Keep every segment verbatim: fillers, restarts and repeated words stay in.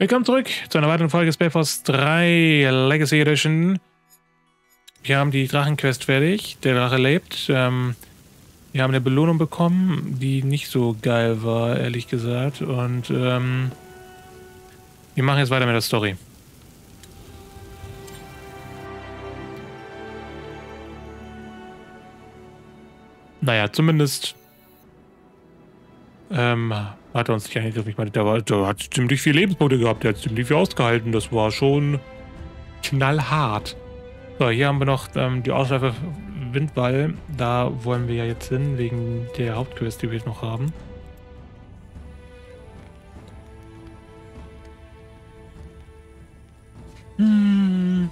Willkommen zurück zu einer weiteren Folge SpellForce drei Legacy Edition. Wir haben die Drachenquest fertig, der Drache lebt. Ähm, wir haben eine Belohnung bekommen, die nicht so geil war, ehrlich gesagt. Und ähm, wir machen jetzt weiter mit der Story. Naja, zumindest ähm, hat er uns nicht angegriffen. Ich meine, der, war, der hat ziemlich viel Lebenspunkte gehabt, der hat ziemlich viel ausgehalten. Das war schon knallhart. So, hier haben wir noch ähm, die Ausschleife Windwall. Da wollen wir ja jetzt hin, wegen der Hauptquest, die wir noch haben. Hm.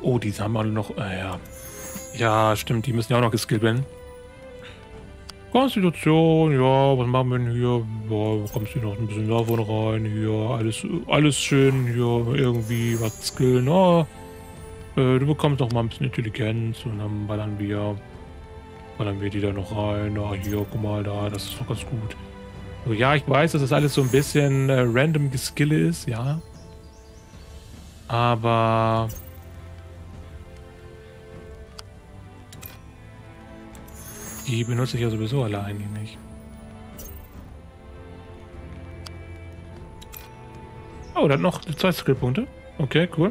Oh, die haben alle noch... Äh, ja. ja, stimmt, die müssen ja auch noch geskillt werden. Konstitution, ja, was machen wir denn hier? Ja, kommst du noch ein bisschen davon rein? Hier, alles, alles schön, hier, irgendwie was skillen. Oh, äh, du bekommst noch mal ein bisschen Intelligenz und dann ballern wir, ballern wir die da noch rein. Ah, hier, guck mal da, das ist doch ganz gut. Also, ja, ich weiß, dass das alles so ein bisschen äh, random geskille ist, ja. Aber... die benutze ich ja sowieso alle eigentlich nicht. Oh, dann noch zwei Skillpunkte. Okay, cool.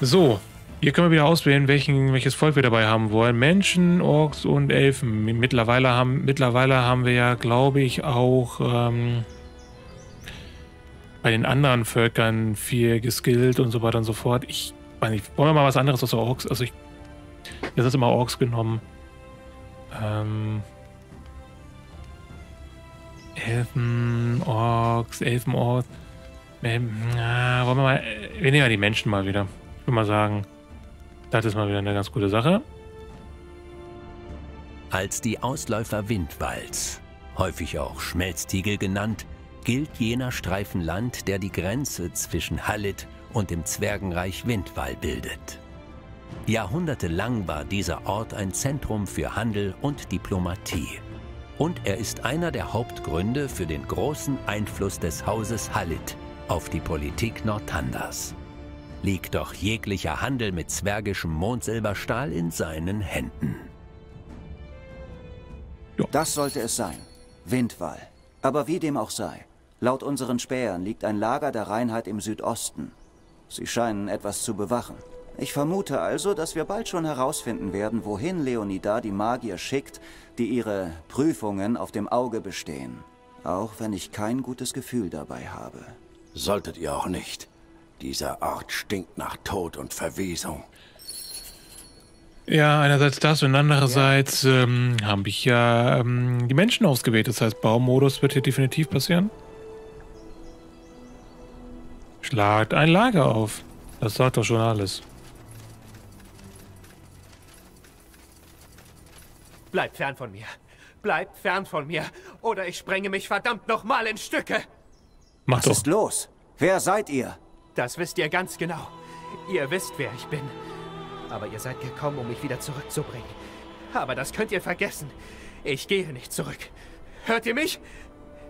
So, hier können wir wieder auswählen, welchen, welches Volk wir dabei haben wollen. Menschen, Orks und Elfen. Mittlerweile haben, mittlerweile haben wir ja, glaube ich, auch... Ähm, bei den anderen Völkern viel geskillt und so weiter und so fort. Ich meine, ich wollen wir mal was anderes außer Orks. Also ich, das ist immer Orks genommen. Ähm, Elfen, Orks, Elfen, Orks. Ähm, na, wollen wir mal, wir nehmen ja die Menschen mal wieder. Ich würde mal sagen, das ist mal wieder eine ganz gute Sache. Als die Ausläufer Windwalls, häufig auch Schmelztiegel genannt, gilt jener Streifen Land, der die Grenze zwischen Hallit und dem Zwergenreich Windwall bildet. Jahrhundertelang war dieser Ort ein Zentrum für Handel und Diplomatie. Und er ist einer der Hauptgründe für den großen Einfluss des Hauses Hallit auf die Politik Nordtandas. Liegt doch jeglicher Handel mit zwergischem Mondsilberstahl in seinen Händen. Das sollte es sein, Windwall. Aber wie dem auch sei. Laut unseren Spähern liegt ein Lager der Reinheit im Südosten. Sie scheinen etwas zu bewachen. Ich vermute also, dass wir bald schon herausfinden werden, wohin Leonida die Magier schickt, die ihre Prüfungen auf dem Auge bestehen. Auch wenn ich kein gutes Gefühl dabei habe. Solltet ihr auch nicht. Dieser Ort stinkt nach Tod und Verwesung. Ja, einerseits das und andererseits ähm, habe ich ja ähm, die Menschen ausgewählt. Das heißt, Baumodus wird hier definitiv passieren. Schlagt ein Lager auf. Das sagt doch schon alles. Bleibt fern von mir. Bleibt fern von mir. Oder ich sprenge mich verdammt nochmal in Stücke. Mach doch. Was ist los? Wer seid ihr? Das wisst ihr ganz genau. Ihr wisst, wer ich bin. Aber ihr seid gekommen, um mich wieder zurückzubringen. Aber das könnt ihr vergessen. Ich gehe nicht zurück. Hört ihr mich?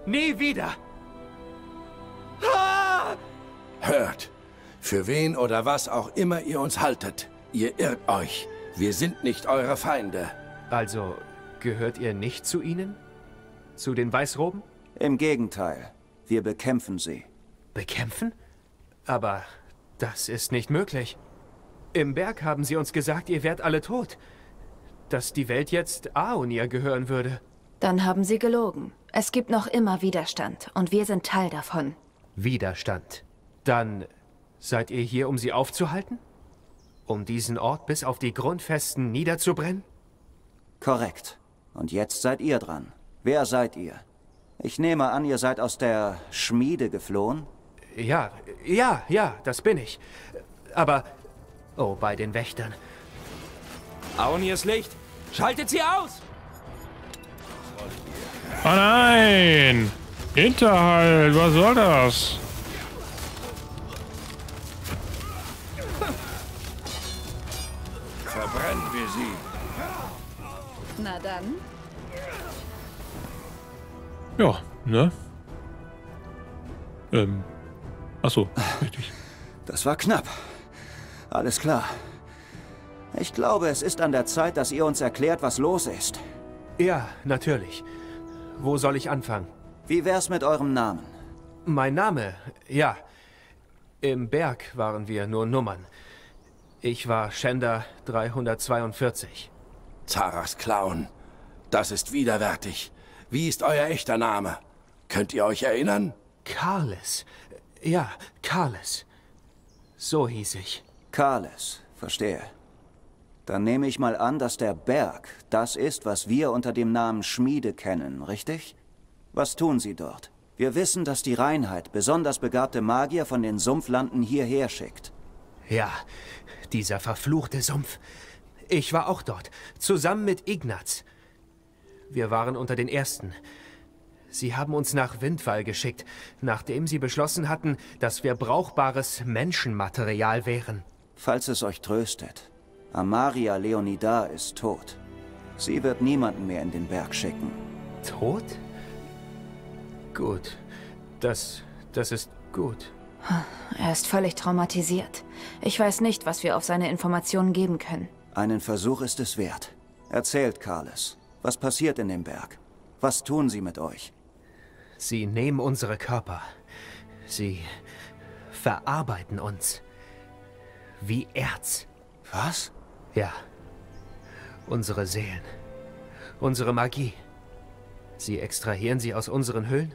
Nie wieder. Ah! Hört. Für wen oder was auch immer ihr uns haltet. Ihr irrt euch. Wir sind nicht eure Feinde. Also, gehört ihr nicht zu ihnen? Zu den Weißroben? Im Gegenteil. Wir bekämpfen sie. Bekämpfen? Aber das ist nicht möglich. Im Berg haben sie uns gesagt, ihr wärt alle tot. Dass die Welt jetzt Aonia gehören würde. Dann haben sie gelogen. Es gibt noch immer Widerstand und wir sind Teil davon. Widerstand. Dann seid ihr hier, um sie aufzuhalten? Um diesen Ort bis auf die Grundfesten niederzubrennen? Korrekt. Und jetzt seid ihr dran. Wer seid ihr? Ich nehme an, ihr seid aus der Schmiede geflohen? Ja, ja, ja, das bin ich. Aber... oh, bei den Wächtern. Aonias Licht! Schaltet sie aus! Oh nein! Hinterhalt! Was soll das? Verbrennen wir sie. Na dann. Ja, ne? Ähm. Achso, richtig. Das war knapp. Alles klar. Ich glaube, es ist an der Zeit, dass ihr uns erklärt, was los ist. Ja, natürlich. Wo soll ich anfangen? Wie wär's mit eurem Namen? Mein Name? Ja. Im Berg waren wir nur Nummern. Ich war Schänder dreihundertzweiundvierzig. Zaras Clown. Das ist widerwärtig. Wie ist euer echter Name? Könnt ihr euch erinnern? Carles. Ja, Carles. So hieß ich. Carles, verstehe. Dann nehme ich mal an, dass der Berg das ist, was wir unter dem Namen Schmiede kennen, richtig? Was tun Sie dort? Wir wissen, dass die Reinheit besonders begabte Magier von den Sumpflanden hierher schickt. Ja, dieser verfluchte Sumpf. Ich war auch dort, zusammen mit Ignaz. Wir waren unter den Ersten. Sie haben uns nach Windwall geschickt, nachdem sie beschlossen hatten, dass wir brauchbares Menschenmaterial wären. Falls es euch tröstet, Amaria Leonida ist tot. Sie wird niemanden mehr in den Berg schicken. Tot? Gut. Das... das ist gut. Er ist völlig traumatisiert. Ich weiß nicht, was wir auf seine Informationen geben können. Einen Versuch ist es wert. Erzählt, Carles. Was passiert in dem Berg? Was tun sie mit euch? Sie nehmen unsere Körper. Sie verarbeiten uns. Wie Erz. Was? Ja. Unsere Seelen. Unsere Magie. Sie extrahieren sie aus unseren Höhlen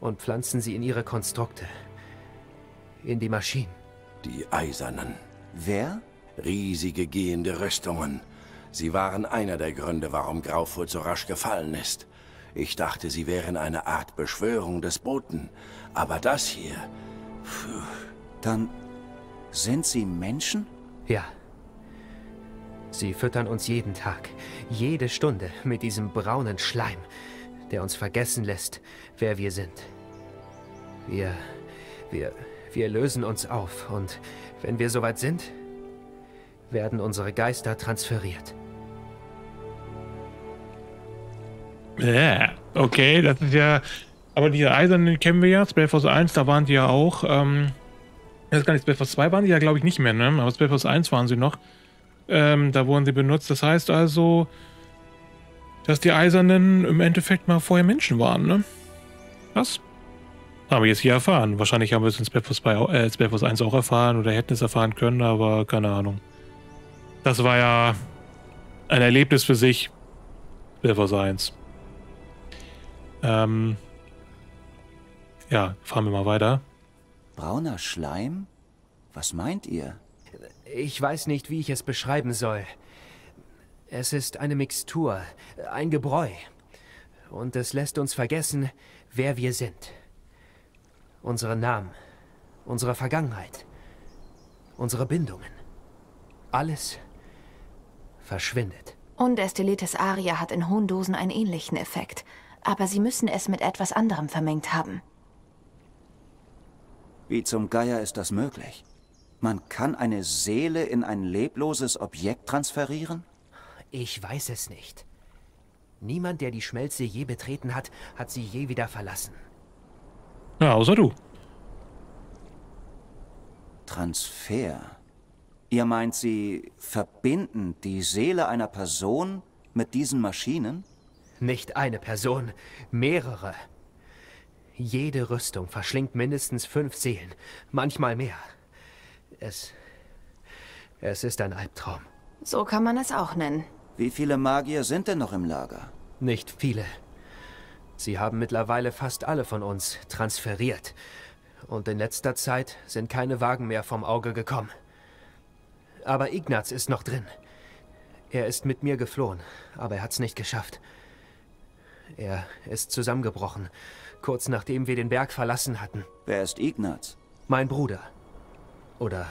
und pflanzen sie in ihre Konstrukte. In die Maschinen. Die Eisernen. Wer? Riesige gehende Rüstungen. Sie waren einer der Gründe, warum Graufur so rasch gefallen ist. Ich dachte, sie wären eine Art Beschwörung des Boten. Aber das hier... Puh. Dann sind sie Menschen? Ja. Sie füttern uns jeden Tag, jede Stunde mit diesem braunen Schleim, der uns vergessen lässt, wer wir sind. Wir... wir... Wir lösen uns auf und, wenn wir soweit sind, werden unsere Geister transferiert. Ja, okay, das ist ja... Aber diese Eisernen kennen wir ja, SpellForce eins, da waren die ja auch, ähm... Ich weiß gar nicht, SpellForce zwei waren die ja, glaube ich, nicht mehr, ne? Aber SpellForce eins waren sie noch. Ähm, da wurden sie benutzt, das heißt also, dass die Eisernen im Endeffekt mal vorher Menschen waren, ne? Was? Haben wir jetzt hier erfahren. Wahrscheinlich haben wir es in SpellForce eins auch erfahren oder hätten es erfahren können, aber keine Ahnung. Das war ja ein Erlebnis für sich. SpellForce eins. Ähm. Ja, fahren wir mal weiter. Brauner Schleim? Was meint ihr? Ich weiß nicht, wie ich es beschreiben soll. Es ist eine Mixtur, ein Gebräu. Und es lässt uns vergessen, wer wir sind. Unsere Namen, unsere Vergangenheit, unsere Bindungen. Alles verschwindet. Und Estelitis Aria hat in hohen Dosen einen ähnlichen Effekt. Aber sie müssen es mit etwas anderem vermengt haben. Wie zum Geier ist das möglich? Man kann eine Seele in ein lebloses Objekt transferieren? Ich weiß es nicht. Niemand, der die Schmelze je betreten hat, hat sie je wieder verlassen. Ja, außer du. Transfer. Ihr meint, sie verbinden die Seele einer Person mit diesen Maschinen? Nicht eine Person, mehrere. Jede Rüstung verschlingt mindestens fünf Seelen, manchmal mehr. Es... es ist ein Albtraum. So kann man es auch nennen. Wie viele Magier sind denn noch im Lager? Nicht viele. Sie haben mittlerweile fast alle von uns transferiert. Und in letzter Zeit sind keine Wagen mehr vom Auge gekommen. Aber Ignaz ist noch drin. Er ist mit mir geflohen, aber er hat's nicht geschafft. Er ist zusammengebrochen, kurz nachdem wir den Berg verlassen hatten. Wer ist Ignaz? Mein Bruder. Oder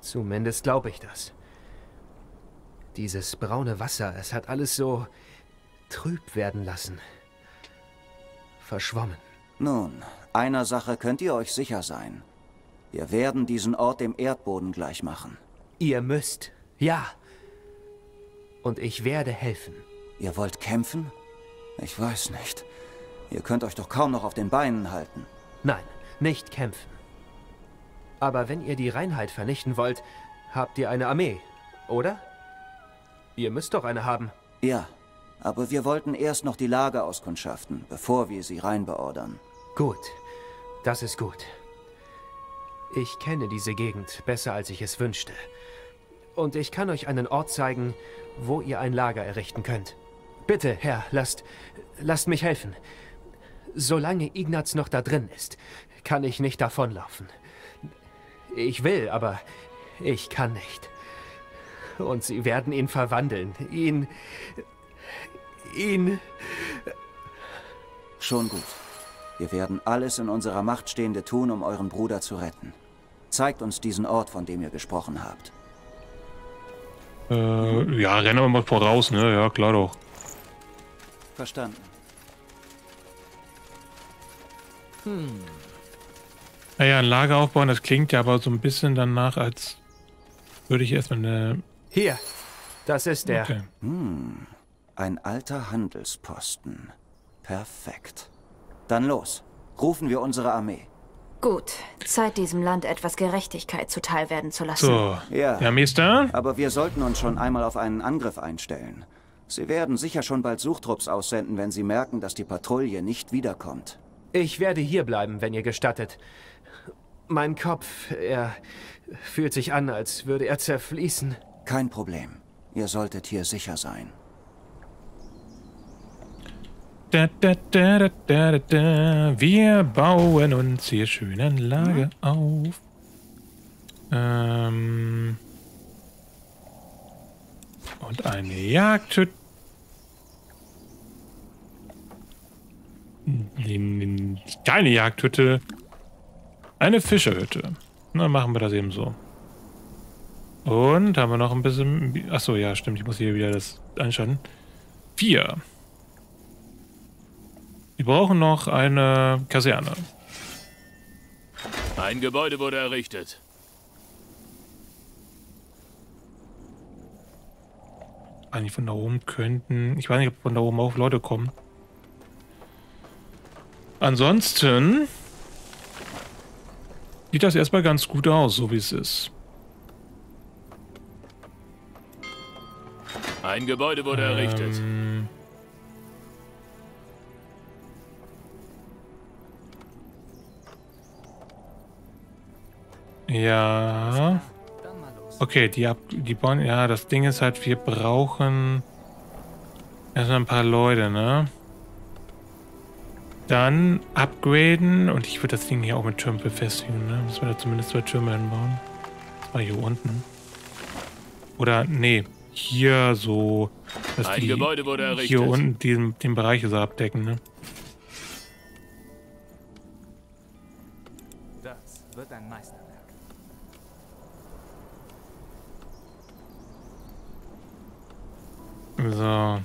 zumindest glaube ich das. Dieses braune Wasser, es hat alles so trüb werden lassen. Verschwommen. Nun, einer Sache könnt ihr euch sicher sein. Wir werden diesen Ort dem Erdboden gleich machen. Ihr müsst. Ja, Und ich werde helfen. Ihr wollt kämpfen? Ich weiß nicht. Ihr könnt euch doch kaum noch auf den Beinen halten. Nein, nicht kämpfen. Aber wenn ihr die Reinheit vernichten wollt, habt ihr eine Armee, oder? Ihr müsst doch eine haben. Ja, aber wir wollten erst noch die Lage auskundschaften, bevor wir sie reinbeordern. Gut, das ist gut. Ich kenne diese Gegend besser, als ich es wünschte. Und ich kann euch einen Ort zeigen, wo ihr ein Lager errichten könnt. Bitte, Herr, lasst, lasst mich helfen. Solange Ignaz noch da drin ist, kann ich nicht davonlaufen. Ich will, aber ich kann nicht. Und sie werden ihn verwandeln. Ihn... ihn... Schon gut. Wir werden alles in unserer Macht Stehende tun, um euren Bruder zu retten. Zeigt uns diesen Ort, von dem ihr gesprochen habt. Äh, ja, rennen wir mal voraus, ne? Ja, klar doch. Verstanden. Hm. Naja, ein Lager aufbauen, das klingt ja aber so ein bisschen danach, als würde ich erstmal eine... Hier, das ist der. Okay. Hm. Ein alter Handelsposten. Perfekt. Dann los, rufen wir unsere Armee. Gut, Zeit, diesem Land etwas Gerechtigkeit zuteil werden zu lassen. So, ja, ja, Mister. Aber wir sollten uns schon einmal auf einen Angriff einstellen. Sie werden sicher schon bald Suchtrupps aussenden, wenn sie merken, dass die Patrouille nicht wiederkommt. Ich werde hier bleiben, wenn ihr gestattet. Mein Kopf, er fühlt sich an, als würde er zerfließen. Kein Problem. Ihr solltet hier sicher sein. Da, da, da, da, da, da. Wir bauen uns hier schön ein Lager auf. Ähm Und eine Jagdhütte. Keine Jagdhütte. Eine Fischerhütte. Na, machen wir das eben so. Und haben wir noch ein bisschen... Achso, ja, stimmt. Ich muss hier wieder das einschalten. Vier. Wir brauchen noch eine Kaserne. Ein Gebäude wurde errichtet. Eigentlich von da oben könnten... Ich weiß nicht, ob von da oben auch Leute kommen. Ansonsten sieht das erstmal ganz gut aus, so wie es ist. Ein Gebäude wurde ähm, errichtet. Ja. Okay, die, Ab die bauen. Ja, das Ding ist halt, wir brauchen erstmal ein paar Leute, ne? Dann upgraden und ich würde das Ding hier auch mit Türmen befestigen, ne? Müssen wir da zumindest zwei Türme hinbauen. Zwei hier unten. Oder, nee, hier so, dass ein die Gebäude wurde errichtet. Hier unten diesen, den Bereich so abdecken, ne? Das wird ein Meisterwerk. So.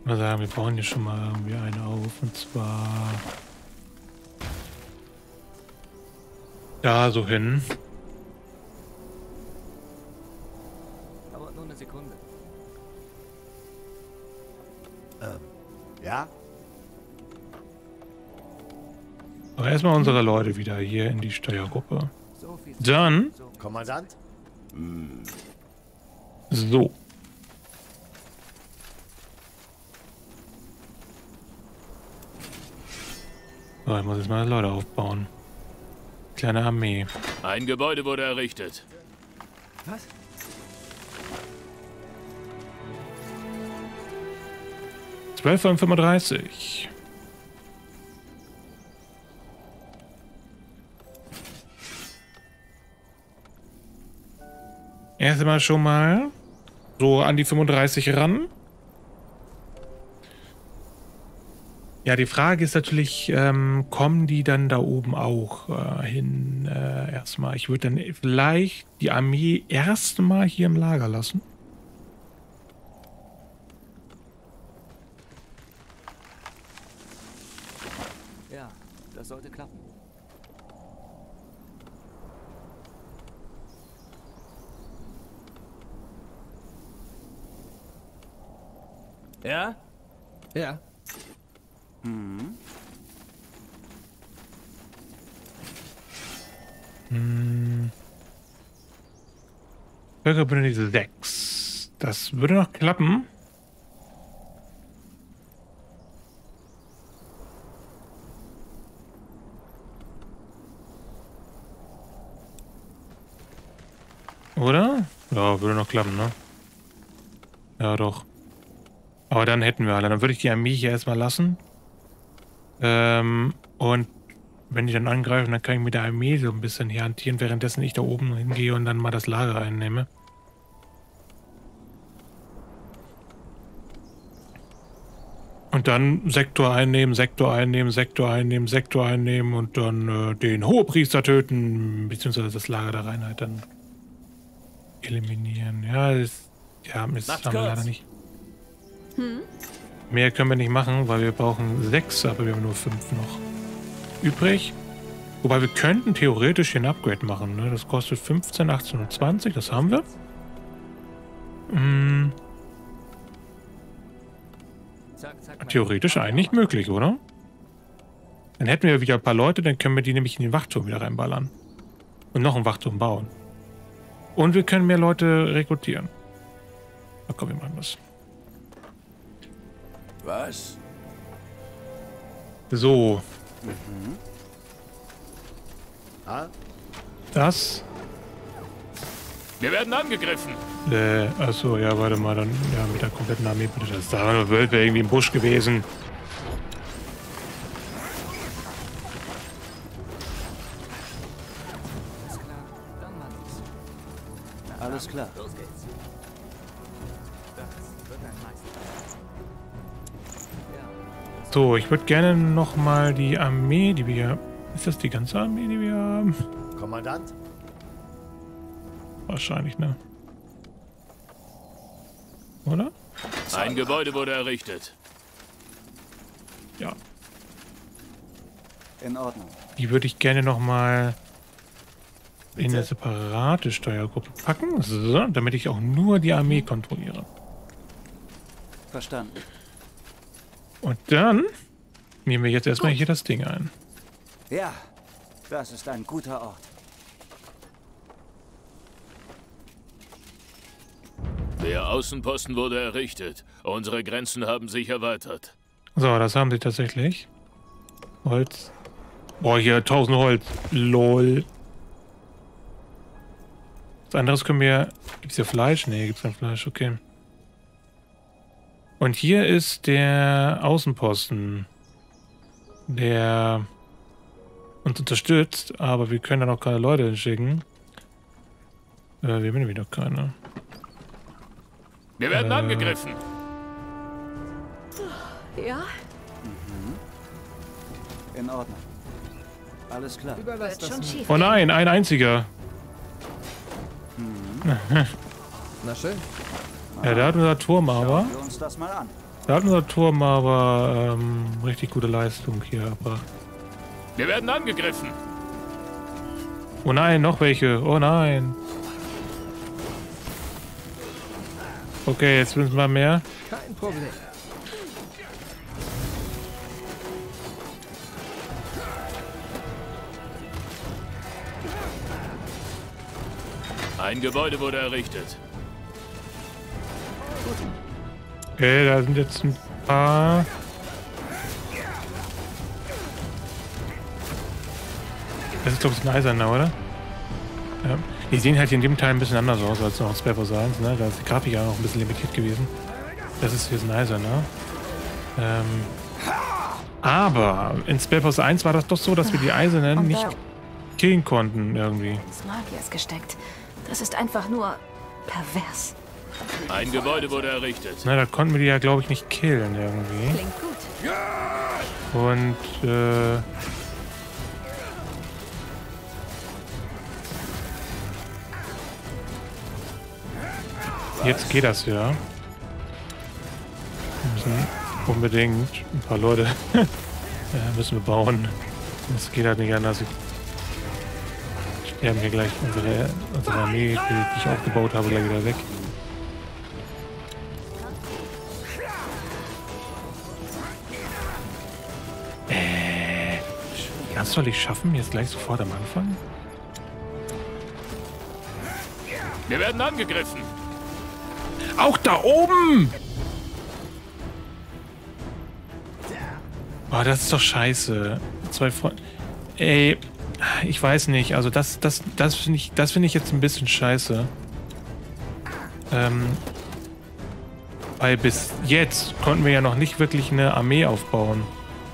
Ich würde sagen, wir bauen hier schon mal irgendwie eine auf, und zwar da so hin. Dauert nur eine Sekunde. Ähm, ja? Aber erstmal unsere Leute wieder hier in die Steuergruppe. Dann. Kommandant? So. So, ich muss jetzt mal Leute aufbauen. Kleine Armee. Ein Gebäude wurde errichtet. Was? zwölf von fünfunddreißig. Erstmal schon mal so an die fünfunddreißig ran. Ja, die Frage ist natürlich, ähm, kommen die dann da oben auch äh, hin äh, erstmal? Ich würde dann vielleicht die Armee erstmal hier im Lager lassen. Ja, das sollte klappen. Ja? Ja. Mhm. Hm. Völkerbündnis sechs. Das würde noch klappen. Oder? Ja, würde noch klappen, ne? Ja, doch. Aber dann hätten wir alle. Dann würde ich die Armee hier erstmal lassen. Ähm, und wenn die dann angreifen, dann kann ich mit der Armee so ein bisschen hier hantieren, währenddessen ich da oben hingehe und dann mal das Lager einnehme. Und dann Sektor einnehmen, Sektor einnehmen, Sektor einnehmen, Sektor einnehmen und dann äh, den Hohepriester töten, beziehungsweise das Lager der Reinheit dann eliminieren. Ja, das, ja, das haben wir leider nicht. Hm? Mehr können wir nicht machen, weil wir brauchen sechs, aber wir haben nur fünf noch übrig. Wobei wir könnten theoretisch hier ein Upgrade machen. Ne? Das kostet fünfzehn, achtzehn und zwanzig. Das haben wir. Hm. Theoretisch eigentlich möglich, oder? Dann hätten wir wieder ein paar Leute, dann können wir die nämlich in den Wachturm wieder reinballern. Und noch einen Wachturm bauen. Und wir können mehr Leute rekrutieren. Na komm, wir machen das. Was? So. Mhm. Ah? Das. Wir werden angegriffen. Äh, achso, ja, warte mal, dann ja, mit der kompletten Armee. Bitte. Das da war nur Wölfe irgendwie im Busch gewesen. Alles klar, dann mal los. Alles klar. Los geht's. Das wird ein Meister. Ja. So, ich würde gerne noch mal die Armee, die wir... Ist das die ganze Armee, die wir haben? Kommandant? Wahrscheinlich, ne? Oder? Ein Gebäude wurde errichtet. Ja. In Ordnung. Die würde ich gerne nochmal in eine separate Steuergruppe packen, so, damit ich auch nur die Armee kontrolliere. Verstanden. Und dann nehmen wir jetzt erstmal hier das Ding ein. Ja, das ist ein guter Ort. Der Außenposten wurde errichtet. Unsere Grenzen haben sich erweitert. So, das haben sie tatsächlich. Holz. Boah, hier tausend Holz. Lol. Was anderes können wir... Gibt's hier Fleisch? Nee, gibt's kein Fleisch. Okay. Und hier ist der Außenposten. Der uns unterstützt, aber wir können da noch keine Leute hinschicken. Äh, wir haben wieder keine. Wir werden äh. angegriffen. Ja. Mhm. In Ordnung. Alles klar. Oh nein, ein einziger. Mhm. Na schön. Ja, da hat unser Turm aber. Da hat unser Turm aber ähm, richtig gute Leistung hier erbracht. Wir werden angegriffen. Oh nein, noch welche. Oh nein. Okay, jetzt müssen wir mehr. Kein Problem. Ein Gebäude wurde errichtet. Okay, da sind jetzt ein paar... Das ist, glaube ich, ein Eiserner, oder? Ja. Die sehen halt hier in dem Teil ein bisschen anders aus als noch SpellForce eins, ne? Da ist die Grafik ja auch ein bisschen limitiert gewesen. Das ist hier ein Eiserner. Ähm. Aber in SpellForce eins war das doch so, dass wir die Eisernen nicht killen konnten, irgendwie. Das Magier ist gesteckt. Das ist einfach nur pervers. Ein Gebäude wurde errichtet. Na, da konnten wir die ja, glaube ich, nicht killen, irgendwie. Klingt gut. Und, äh... jetzt geht das ja. Wir müssen unbedingt ein paar Leute Ja, müssen wir bauen. Das geht halt nicht anders. Wir haben hier gleich unsere, unsere Armee, die ich aufgebaut habe, gleich wieder weg. Äh, das soll ich schaffen, jetzt gleich sofort am Anfang? Wir werden angegriffen. Auch da oben! Boah, das ist doch scheiße. Zwei Freunde. Ey, ich weiß nicht. Also das, das, das finde ich, das finde ich jetzt ein bisschen scheiße. Ähm, weil bis jetzt konnten wir ja noch nicht wirklich eine Armee aufbauen.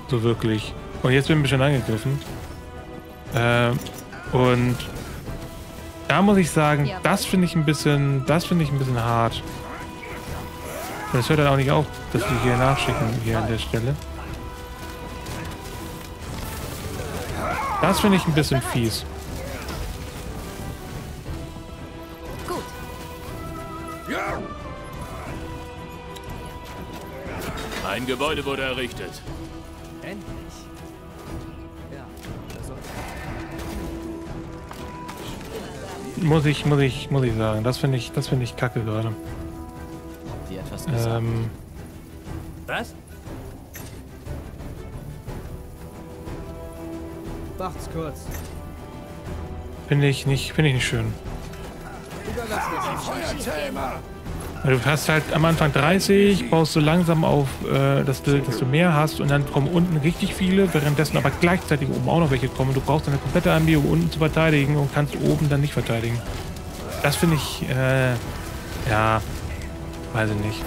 So wirklich. Und jetzt bin ich schon angegriffen. Ähm, und da muss ich sagen, ja. das finde ich ein bisschen, das finde ich ein bisschen hart. Und es hört dann auch nicht auf, dass wir hier nachschicken, hier an der Stelle. Das finde ich ein bisschen fies. Gut. Ein Gebäude wurde errichtet. Endlich. Ja, das muss ich, muss ich, muss ich sagen. Das finde ich, das finde ich kacke gerade. Ähm. Was? Macht's kurz. Finde ich nicht, finde ich nicht schön. Du hast halt am Anfang dreißig, baust so langsam auf, äh, dass, du, dass du mehr hast und dann kommen unten richtig viele, währenddessen aber gleichzeitig oben auch noch welche kommen. Du brauchst eine komplette Armee, um unten zu verteidigen und kannst oben dann nicht verteidigen. Das finde ich, äh, ja, weiß ich nicht.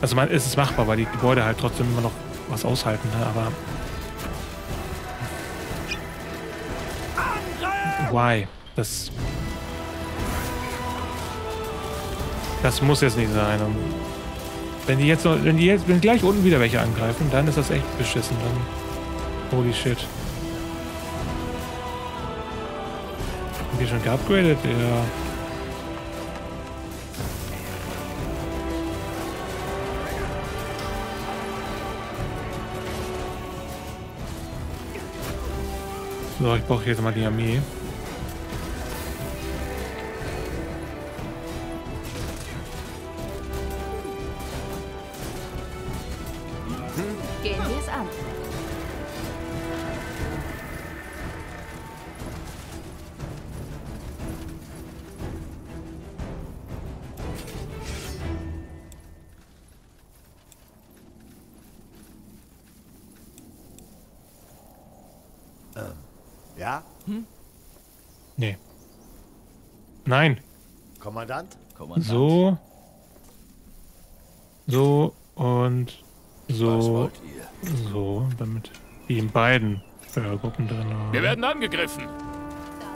Also man, es ist machbar, weil die Gebäude halt trotzdem immer noch was aushalten, ne? Aber why? Das das muss jetzt nicht sein. Und wenn die jetzt noch, wenn die jetzt, wenn gleich unten wieder welche angreifen, dann ist das echt beschissen. Dann holy shit. Haben die schon geupgradet? Ja. So, ich brauche jetzt mal die Armee. Gehen wir es an. Nee. Nein. Kommandant? Kommandant. So. So und so. So, damit die in beiden Gruppen drin waren. Wir werden angegriffen.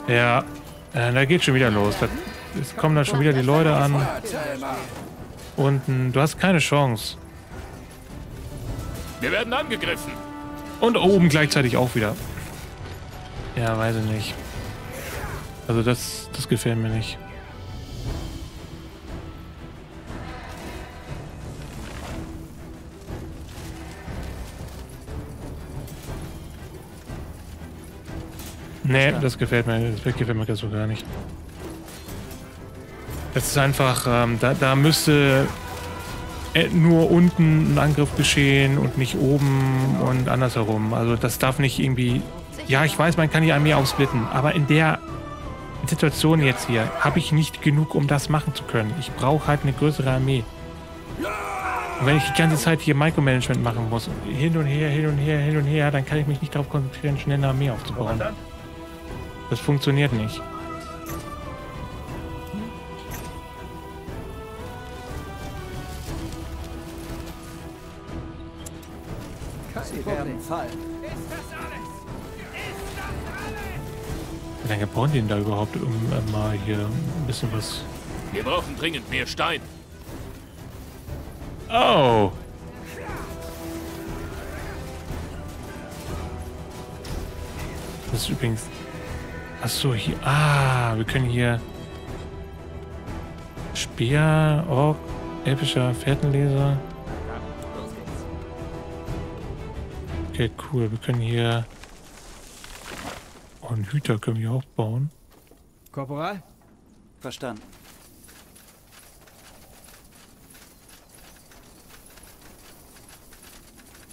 Ja, äh, da geht schon wieder los. Da, es kommen dann schon wieder die Leute an. Unten, du hast keine Chance. Wir werden angegriffen. Und oben gleichzeitig auch wieder. Ja, weiß ich nicht. Also das, das gefällt mir nicht. Nee, das gefällt mir, das gefällt mir so gar nicht. Das ist einfach, ähm, da, da müsste nur unten ein Angriff geschehen und nicht oben und andersherum. Also das darf nicht irgendwie... Ja, ich weiß, man kann die Armee aufsplitten, aber in der Situation jetzt hier habe ich nicht genug, um das machen zu können. Ich brauche halt eine größere Armee. Und wenn ich die ganze Zeit hier Micromanagement machen muss, hin und her, hin und her, hin und her, dann kann ich mich nicht darauf konzentrieren, schnell eine Armee aufzubauen. Das funktioniert nicht. Sie werden fallen. Wie lange brauchen die denn da überhaupt, um äh, mal hier ein bisschen was... Wir brauchen dringend mehr Stein. Oh. Das ist übrigens... Achso, hier... Ah, wir können hier... Speer, Ork, epischer Fährtenleser. Okay, cool. Wir können hier... Oh, einen Hüter können wir auch bauen. Korporal? Verstanden.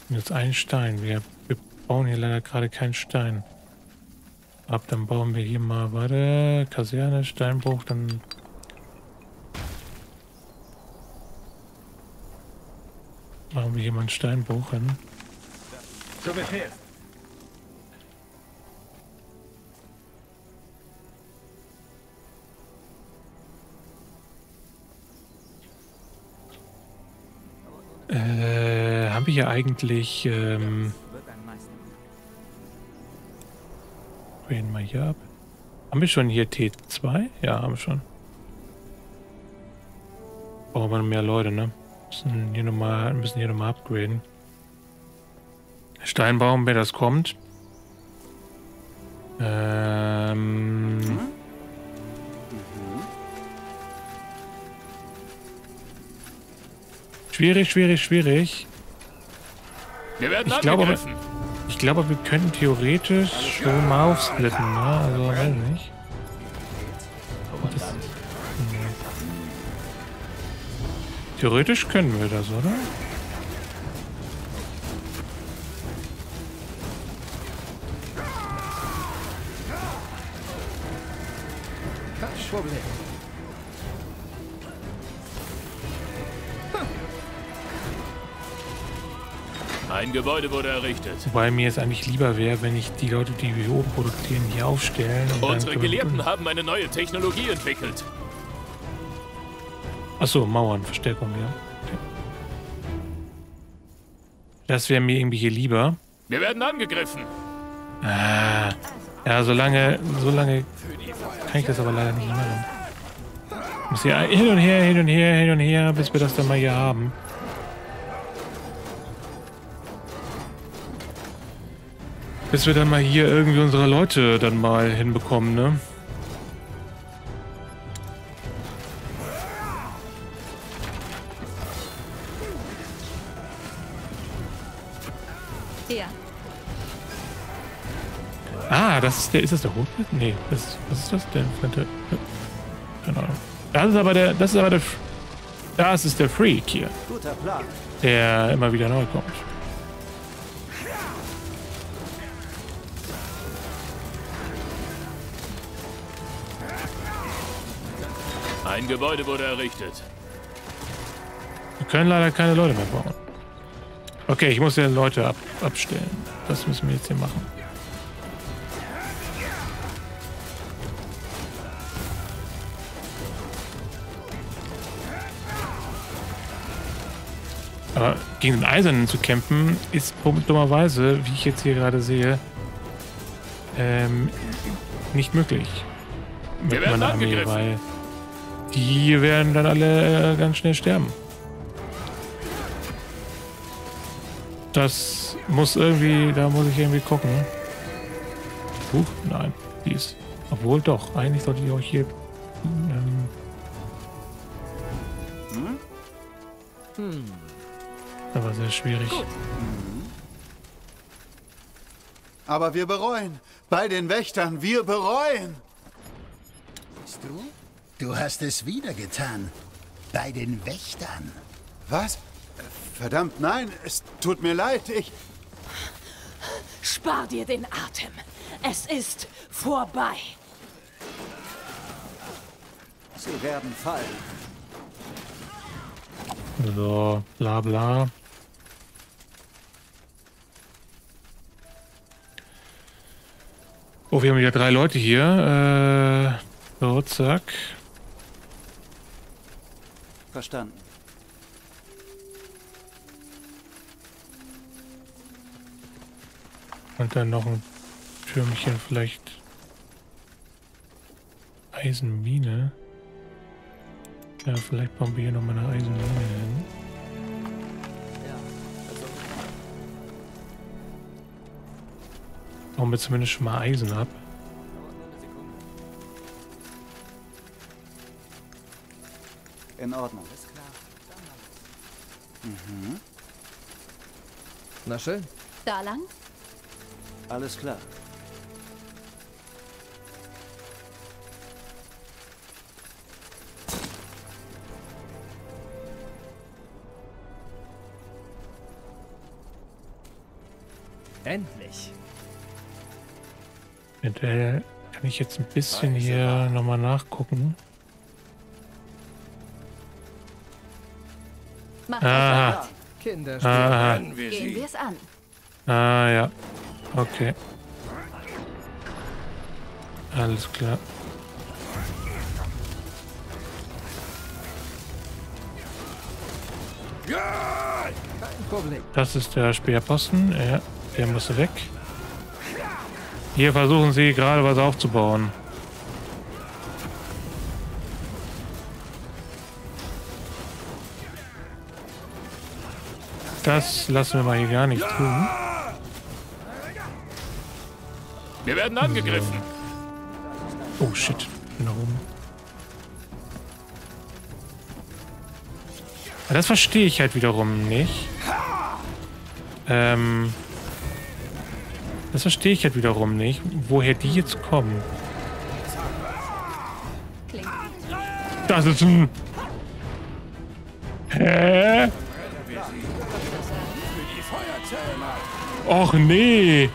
Jetzt einen Stein. Wir, wir bauen hier leider gerade keinen Stein. Ab, dann bauen wir hier mal, warte, Kaserne, Steinbruch, dann... Machen wir hier mal einen Steinbruch hin. So befehl. Äh, haben wir hier eigentlich, ähm... Reden wir hier ab. Haben wir schon hier T zwei? Ja, haben wir schon. Brauchen wir noch mehr Leute, ne? Müssen hier nochmal, müssen hier nochmal upgraden. Steinbaum, wer das kommt. Ähm... Mhm. Mhm. Schwierig, schwierig, schwierig. Wir werden ich glaube, ich glaube, wir können theoretisch schon mal aufsplitten, ne? Also, weiß nicht. Das, hm. Theoretisch können wir das, oder? Ein Gebäude wurde errichtet. Wobei mir jetzt eigentlich lieber wäre, wenn ich die Leute, die wir hier oben produzieren, hier aufstellen. Und unsere Gelehrten haben eine neue Technologie entwickelt. Achso, Mauern, Verstärkung, ja. Okay. Das wäre mir irgendwie hier lieber. Wir werden angegriffen. Ah, ja, solange, solange kann ich das aber leider nicht machen. Ich muss hier hin und her, hin und her, hin und her, bis wir das dann mal hier haben. Bis wir dann mal hier irgendwie unsere Leute dann mal hinbekommen, ne? Ja. Ah, das ist der, ist das der Rotwild? Nee, das, was ist das denn? Flinte? Keine Ahnung. Das ist aber der, das ist aber der, das ist der Freak hier. Guter Plan. Der immer wieder neu kommt. Ein Gebäude wurde errichtet. Wir können leider keine Leute mehr bauen. Okay, ich muss ja Leute ab, abstellen. Das müssen wir jetzt hier machen. Aber gegen den Eisernen zu kämpfen, ist dummerweise, wie ich jetzt hier gerade sehe, ähm, nicht möglich. Mit meiner Armee, weil die werden dann alle ganz schnell sterben. Das muss irgendwie, da muss ich irgendwie gucken. Huch, nein, die ist. Obwohl doch, eigentlich sollte ich auch hier. Ähm, hm. Das war sehr schwierig. Gut. Aber wir bereuen. Bei den Wächtern, wir bereuen. Bist du? Du hast es wieder getan. Bei den Wächtern. Was? Verdammt, nein. Es tut mir leid. Ich... Spar dir den Atem. Es ist vorbei. Sie werden fallen. So, bla bla. Oh, wir haben wieder drei Leute hier. Äh, so, zack. Verstanden. Und dann noch ein Türmchen, vielleicht Eisenmine. Ja, vielleicht bauen wir hier noch mal eine Eisenmine hin. Bauen wir zumindest schon mal Eisen ab. In Ordnung. Mhm. Na schön. Da lang? Alles klar. Endlich. Eventuell kann ich jetzt ein bisschen Weiß hier nochmal nachgucken. Mach ah. Kinder ah. Gehen wir es an. Ah ja. Okay. Alles klar. Das ist der Speerposten. Ja, der muss weg. Hier versuchen sie gerade was aufzubauen. Das lassen wir mal hier gar nicht tun. Wir werden angegriffen. So. Oh shit, ich bin da oben. Ja, das verstehe ich halt wiederum nicht. Ähm, das verstehe ich halt wiederum nicht, woher die jetzt kommen. Das ist ein... Hä? Och nee!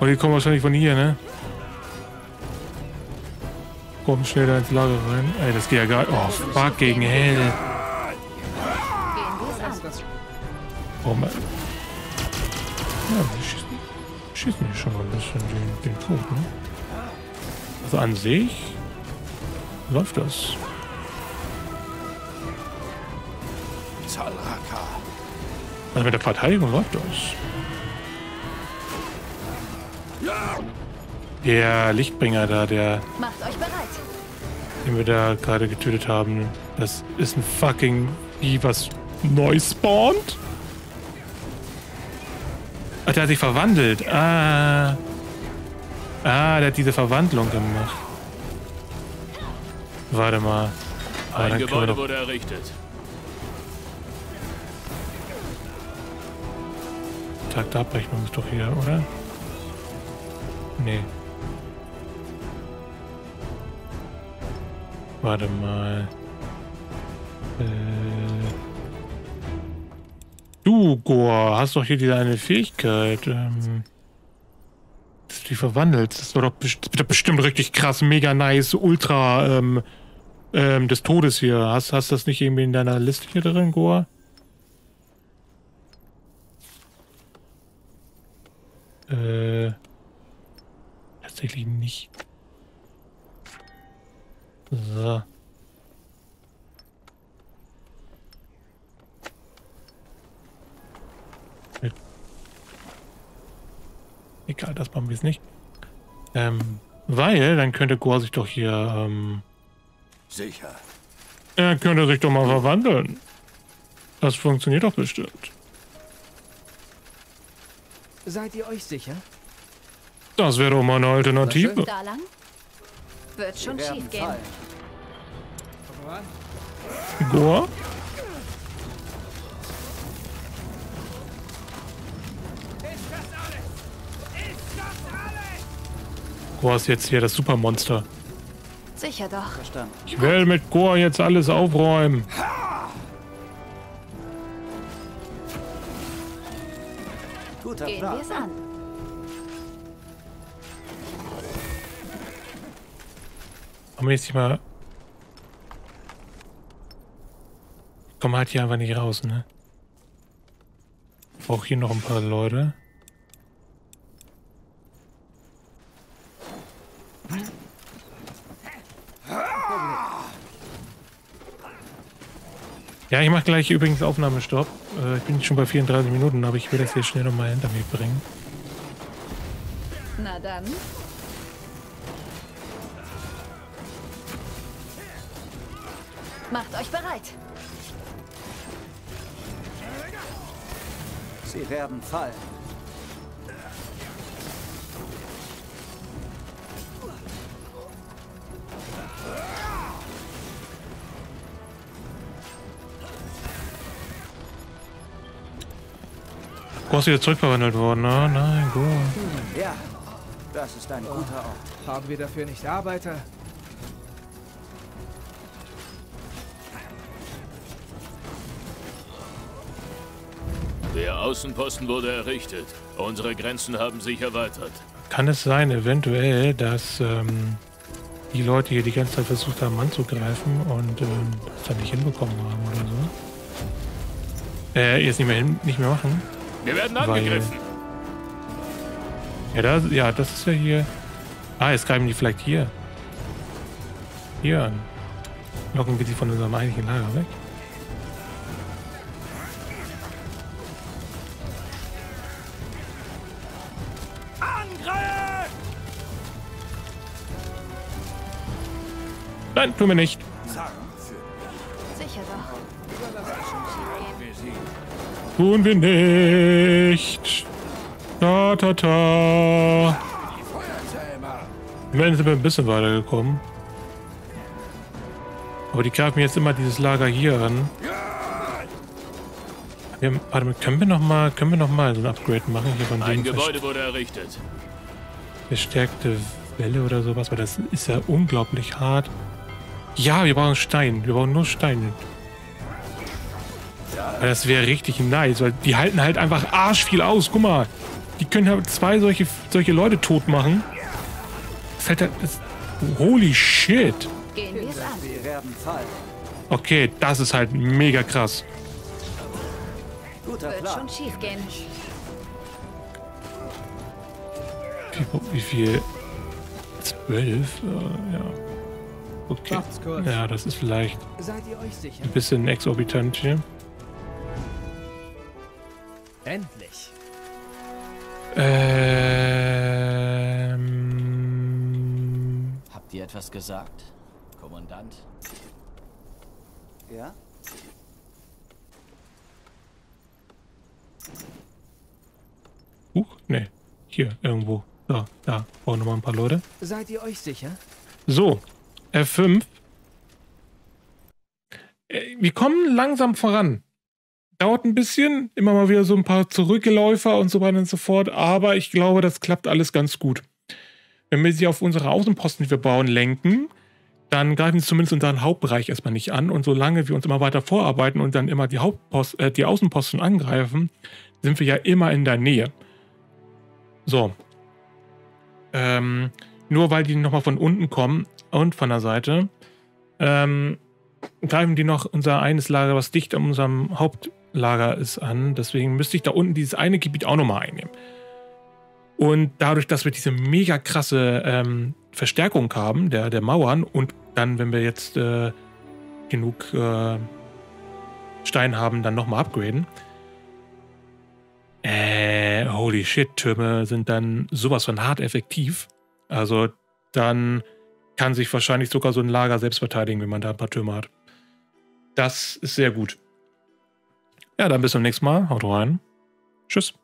Und die kommen wahrscheinlich von hier, ne? Komm schnell da ins Lager rein. Ey, das geht ja gar nicht. Oh, fuck gegen hell. Oh Mann. Ja, die schießen, schießen hier schon mal ein bisschen den, den Tod, ne? Also an sich läuft das. Also mit der Verteidigung läuft das. Der Lichtbringer da, der... Macht euch bereit. Den wir da gerade getötet haben. Das ist ein fucking... Wie, was neu spawnt? Ach, der hat sich verwandelt. Ah. Ah, der hat diese Verwandlung gemacht. Warte mal. Ah, ein Gebäude wurde errichtet. Tag der Abrechnung ist doch hier, oder? Nee. Warte mal. Äh. Du, Goa, hast doch hier diese eine Fähigkeit. Ähm. Dass du dich verwandelst. Das war doch best bestimmt richtig krass, mega nice, ultra ähm, ähm, des Todes hier. Hast du das nicht irgendwie in deiner Liste hier drin, Goa? Äh. Tatsächlich nicht. So. Egal, das machen wir jetzt nicht. Ähm, weil, dann könnte Goa sich doch hier, ähm... Sicher. Er könnte sich doch mal verwandeln. Das funktioniert doch bestimmt. Seid ihr euch sicher? Das wäre doch mal eine Alternative. Da lang? Wird schon schief gehen. Goa? Goa ist jetzt hier das Supermonster. Sicher doch. Verstanden. Ich will mit Goa jetzt alles aufräumen. Guter Plan. Gehen wir es an. Haben wir jetzt nicht mal... Ich komme halt hier einfach nicht raus, ne? Ich brauche hier noch ein paar Leute. Ja, ich mache gleich übrigens Aufnahmestopp. Ich bin schon bei vierunddreißig Minuten, aber ich will das hier schnell nochmal hinter mir bringen. Na dann... Macht euch bereit. Sie werden fallen. Groß wieder zurückverwandelt worden, ne? Nein, gut. Hm, ja, das ist ein guter Ort. Haben wir dafür nicht Arbeiter? Der Außenposten wurde errichtet. Unsere Grenzen haben sich erweitert. Kann es sein, eventuell, dass ähm, die Leute hier die ganze Zeit versucht haben anzugreifen und ähm, das dann nicht hinbekommen haben oder so? Äh, jetzt nicht mehr hin, nicht mehr machen. Wir werden angegriffen. Weil, ja, das, ja, das ist ja hier. Ah, jetzt greifen die vielleicht hier. Hier an. Locken wir sie von unserem eigentlichen Lager weg. Nein, tun wir nicht. Sicher doch. Tun wir nicht. Ta ta ta. Wir sind ein bisschen weitergekommen. Aber die greifen jetzt immer dieses Lager hier an. Wir haben, warte mal, können wir noch mal, können wir noch mal so ein Upgrade machen hier von dem? Ein Gebäude wurde errichtet. Verstärkte Welle oder sowas, weil das ist ja unglaublich hart. Ja, wir brauchen Stein. Wir brauchen nur Stein. Weil das wäre richtig nice, weil die halten halt einfach arsch viel aus. Guck mal, die können halt zwei solche, solche Leute tot machen. Das halt, das, holy shit. Okay, das ist halt mega krass. Wird schon schief gehen. Wie viel? zwölf? Uh, ja. Okay. Ja, das ist vielleicht ein bisschen exorbitant hier. Endlich. Ähm. Habt ihr etwas gesagt, Kommandant? Ja? Huch, ne. Hier, irgendwo. Da, da. Brauchen nochmal ein paar Leute. Seid ihr euch sicher? So. F fünf. Wir kommen langsam voran. Dauert ein bisschen, immer mal wieder so ein paar Zurückläufer und so weiter und so fort, aber ich glaube, das klappt alles ganz gut. Wenn wir sie auf unsere Außenposten, die wir bauen, lenken, dann greifen sie zumindest unseren Hauptbereich erstmal nicht an, und solange wir uns immer weiter vorarbeiten und dann immer die, Hauptpost, äh, die Außenposten angreifen, sind wir ja immer in der Nähe. So. Ähm, nur weil die nochmal von unten kommen und von der Seite, ähm, greifen die noch unser eines Lager, was dicht an unserem Hauptlager ist, an. Deswegen müsste ich da unten dieses eine Gebiet auch nochmal einnehmen. Und dadurch, dass wir diese mega krasse ähm, Verstärkung haben, der, der Mauern, und dann, wenn wir jetzt äh, genug äh, Stein haben, dann nochmal upgraden. Äh, holy shit, Türme sind dann sowas von hart effektiv. Also dann kann sich wahrscheinlich sogar so ein Lager selbst verteidigen, wenn man da ein paar Türme hat. Das ist sehr gut. Ja, dann bis zum nächsten Mal. Haut rein. Tschüss.